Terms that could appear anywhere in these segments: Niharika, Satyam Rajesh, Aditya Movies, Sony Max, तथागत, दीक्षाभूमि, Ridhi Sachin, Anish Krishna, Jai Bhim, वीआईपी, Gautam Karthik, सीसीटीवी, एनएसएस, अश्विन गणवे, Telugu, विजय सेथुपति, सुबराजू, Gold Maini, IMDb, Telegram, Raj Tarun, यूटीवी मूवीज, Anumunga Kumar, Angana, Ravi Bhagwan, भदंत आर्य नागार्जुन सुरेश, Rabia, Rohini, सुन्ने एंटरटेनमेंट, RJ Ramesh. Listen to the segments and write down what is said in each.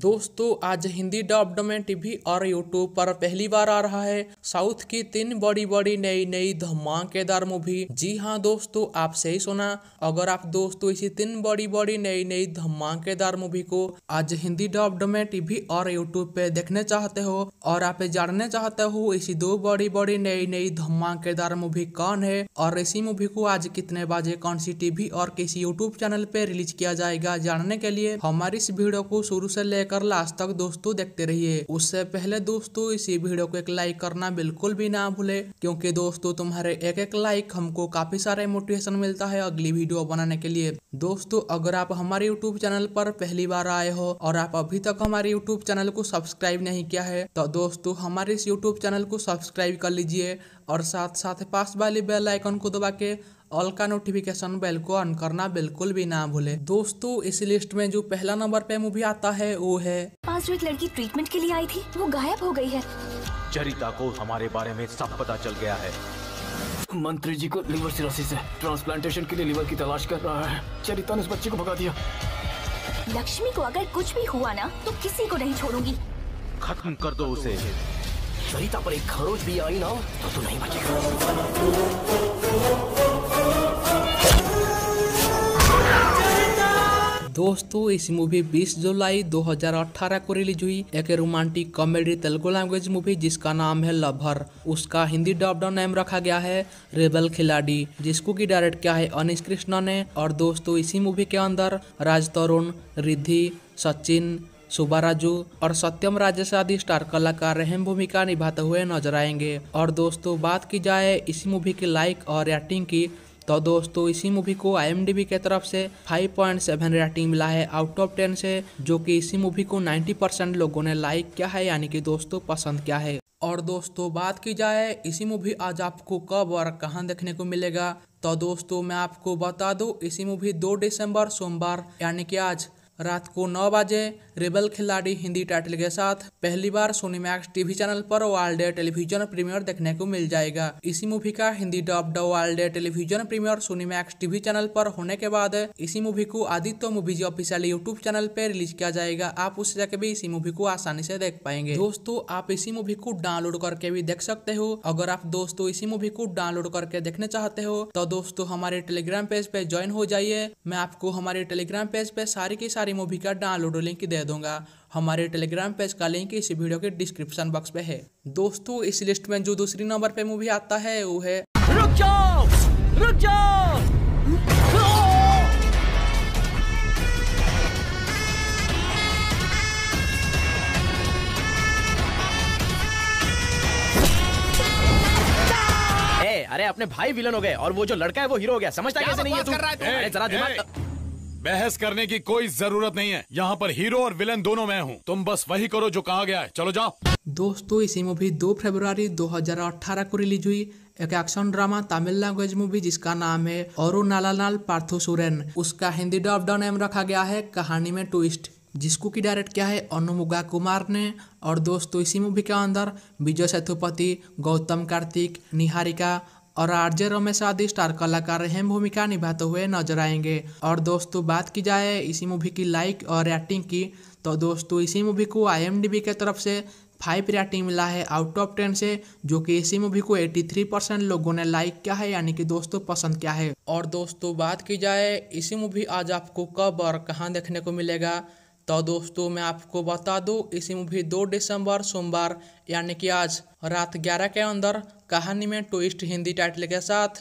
दोस्तों आज हिंदी डब्ड में टीवी और यूट्यूब पर पहली बार आ रहा है साउथ की तीन बड़ी बड़ी नई नई धमाकेदार मूवी। जी हाँ दोस्तों, आप सही सुना। अगर आप दोस्तों इसी तीन बड़ी बड़ी नई नई धमाकेदार मूवी को आज हिंदी डब्ड में टीवी और यूट्यूब पे देखने चाहते हो और आप जानने चाहते हो इसी दो बड़ी बड़ी नई नई धमाकेदार मूवी कौन है और इसी मूवी को आज कितने बजे कौन सी टीवी और किसी यूट्यूब चैनल पे रिलीज किया जाएगा, जानने के लिए हमारी इस वीडियो को शुरू से कर लास्ट तक दोस्तों देखते रहिए। उससे पहले दोस्तों इसी वीडियो को एक लाइक करना बिल्कुल भी ना भूले, क्योंकि दोस्तों तुम्हारे एक एक लाइक हमको काफी सारे मोटिवेशन मिलता है अगली वीडियो बनाने के लिए। दोस्तों अगर आप हमारे यूट्यूब चैनल पर पहली बार आए हो और आप अभी तक हमारे यूट्यूब चैनल को सब्सक्राइब नहीं किया है तो दोस्तों हमारे इस यूट्यूब चैनल को सब्सक्राइब कर लीजिए और साथ साथ पास वाली बेल आइकन को दबा के ऑल का नोटिफिकेशन बेल को ऑन करना बिल्कुल भी ना भूले। दोस्तों इस लिस्ट में जो पहला नंबर पे मूवी आता है वो है, पास जो एक लड़की ट्रीटमेंट के लिए आई थी वो गायब हो गई है। चरिता को हमारे बारे में सब पता चल गया है। मंत्री जी को लिवर सिरोसिस से ट्रांसप्लांटेशन के लिए लिवर की तलाश कर रहा है। चरिता ने उस बच्चे को भगा दिया। लक्ष्मी को अगर कुछ भी हुआ ना तो किसी को नहीं छोड़ूंगी। खत्म कर दो उसे। चरिता पर एक खरोच भी आई ना तो नहीं बचेगा। दोस्तों इस मूवी 20 जुलाई 2018 को रिलीज हुई एक romantic comedy Telugu language movie जिसका नाम है लवर। उसका हिंदी डब्ड नाम रखा गया है रेबल खिलाड़ी, जिसको की डायरेक्ट किया है अनिश कृष्णा ने। और दोस्तों इसी मूवी के अंदर राज तरुण, रिद्धि सचिन, सुबराजू और सत्यम राजेश आदि स्टार कलाकार अहम भूमिका निभाते हुए नजर आएंगे। और दोस्तों बात की जाए इस मूवी की लाइक और रेटिंग की तो दोस्तों इसी मूवी को IMDb के तरफ से 5.7 रेटिंग मिला है आउट ऑफ 10 से, जो कि इसी मूवी को 90% लोगों ने लाइक किया है, यानी कि दोस्तों पसंद किया है। और दोस्तों बात की जाए इसी मूवी आज आपको कब और कहां देखने को मिलेगा तो दोस्तों मैं आपको बता दूं, इसी मूवी 2 दिसंबर सोमवार यानी कि आज रात को 9 बजे रेबल खिलाड़ी हिंदी टाइटल के साथ पहली बार सोनी मैक्स टीवी चैनल पर वर्ल्ड टेलीविजन प्रीमियर देखने को मिल जाएगा। इसी मूवी का Hindi dubbed world television premiere Sony Max TV channel पर होने के बाद इसी मूवी को Aditya movies official YouTube channel पर रिलीज किया जाएगा। आप उससे जाके भी इसी मूवी को आसानी से देख पाएंगे। दोस्तों आप इसी मूवी को डाउनलोड करके भी देख सकते हो। अगर आप दोस्तों इसी मूवी को डाउनलोड करके देखने चाहते हो तो दोस्तों हमारे टेलीग्राम पेज पे ज्वाइन हो जाइए। मैं आपको हमारे टेलीग्राम पेज पे सारी की सारी मूवी का डाउनलोड लिंक दे दूंगा। हमारे टेलीग्राम पेज का लिंक इस वीडियो के डिस्क्रिप्शन बॉक्स पे है। दोस्तों इस लिस्ट में जो दूसरी नंबर पे मूवी आता है वो है, रुक जाओ, रुक जाओ। अरे अपने भाई विलन हो गए और वो जो लड़का है वो हीरो हो गया, समझता कैसे नहीं है तू? अरे जरा दिमाग, बहस करने की कोई जरूरत नहीं है। यहाँ पर हीरो और विलन दोनों मैं हूँ, तुम बस वही करो जो कहा गया है, चलो जाओ। दोस्तों इसी मूवी 2 फरवरी 2018 को रिलीज हुई एक action drama Tamil language movie जिसका नाम है और नालानाल पार्थो सूरन। उसका हिंदी डब्ड नाम रखा गया है कहानी में ट्विस्ट, जिसको की डायरेक्ट किया है अनुमुगा कुमार ने। और दोस्तों इसी मूवी के अंदर विजय सेथुपति, गौतम कार्तिक, निहारिका और आरजे रमेश आदि स्टार कलाकार अहम भूमिका निभाते हुए नजर आएंगे। और दोस्तों बात की जाए इसी मूवी की लाइक और रेटिंग की तो दोस्तों इसी मूवी को IMDb के तरफ से 5 रेटिंग मिला है आउट ऑफ 10 से, जो कि इसी मूवी को 83% लोगों ने लाइक किया है, यानी कि दोस्तों पसंद किया है। और दोस्तों बात की जाए इसी मूवी आज आपको कब और कहाँ देखने को मिलेगा तो दोस्तों मैं आपको बता दूं, इसी मूवी 2 दिसंबर सोमवार यानी कि आज रात 11 के अंदर कहानी में ट्विस्ट हिंदी टाइटल के साथ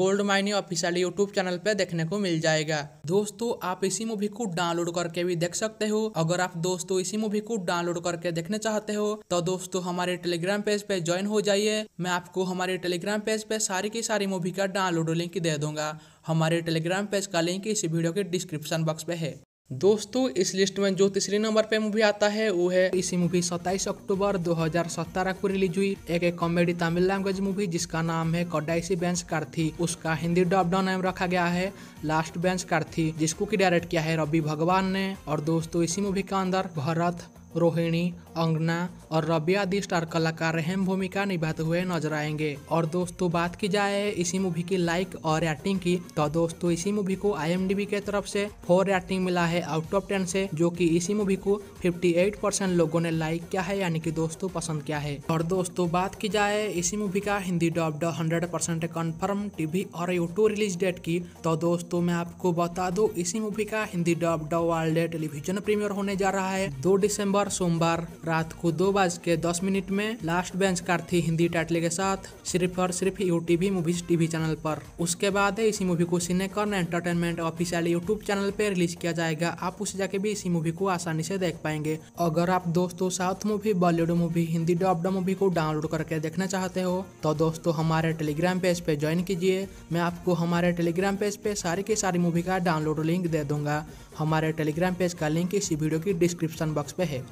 Goldmines official YouTube channel पे देखने को मिल जाएगा। दोस्तों आप इसी मूवी को डाउनलोड करके भी देख सकते हो। अगर आप दोस्तों इसी मूवी को डाउनलोड करके देखने चाहते हो तो दोस्तों हमारे टेलीग्राम पेज पे ज्वाइन हो जाइए। मैं आपको हमारे टेलीग्राम पेज पे सारी की सारी मूवी का डाउनलोड लिंक दे दूंगा। हमारे टेलीग्राम पेज का लिंक इस वीडियो के डिस्क्रिप्शन बॉक्स पे है। दोस्तों इस लिस्ट में जो तीसरी नंबर पे मूवी आता है वो है, इसी मूवी 27 अक्टूबर 2017 को रिलीज हुई एक कॉमेडी तमिल लैंग्वेज मूवी जिसका नाम है कोडाइसी बेंच कार्थी। उसका हिंदी डब्ड नाम रखा गया है लास्ट बेंच कार्थी, जिसको की डायरेक्ट किया है रवि भगवान ने। और दोस्तों इसी मूवी का अंदर भरत, रोहिणी, अंगना और रबिया आदि स्टार कलाकार अहम भूमिका निभाते हुए नजर आएंगे। और दोस्तों बात की जाए इसी मूवी की लाइक और रेटिंग की, तो दोस्तों इसी मूवी को IMDb के तरफ से 4 रेटिंग मिला है आउट ऑफ 10 से, जो कि इसी मूवी को 58% लोगों ने लाइक किया है, यानी कि दोस्तों पसंद किया है। और दोस्तों बात की जाए इसी मूवी का हिंदी डब्ड 100% कन्फर्म टीवी और यूट्यूब रिलीज डेट की, तो दोस्तों मैं आपको बता दूं इसी मूवी का Hindi dubbed world television premiere होने जा रहा है 2 दिसंबर सोमवार रात को 2:10 में last bench Karthi Hindi title के साथ सिर्फ और सिर्फ यूटीवी मूवीज टीवी चैनल पर। उसके बाद इसी मूवी को सुन्ने एंटरटेनमेंट ऑफिशियल यूट्यूब चैनल पे रिलीज किया जाएगा। आप उसे जाके भी इसी मूवी को आसानी से देख पाएंगे। अगर आप दोस्तों south movie, Bollywood movie, Hindi dubbed movie को डाउनलोड करके देखना चाहते हो तो दोस्तों हमारे टेलीग्राम पेज पे ज्वाइन कीजिए। मैं आपको हमारे टेलीग्राम पेज पे सारी की सारी मूवी का डाउनलोड लिंक दे दूंगा। हमारे टेलीग्राम पेज का लिंक इसी वीडियो की डिस्क्रिप्शन बॉक्स पे है।